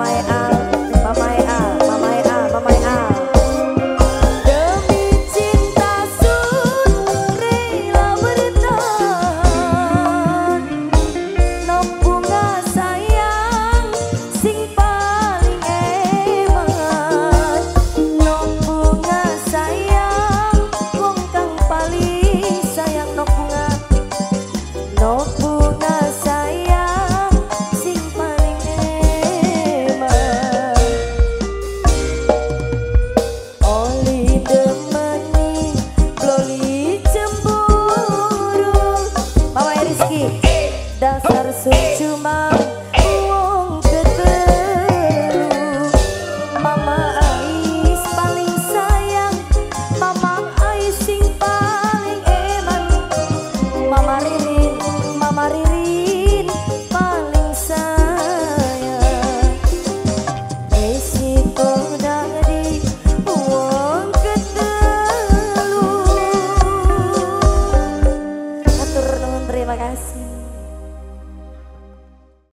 Mama,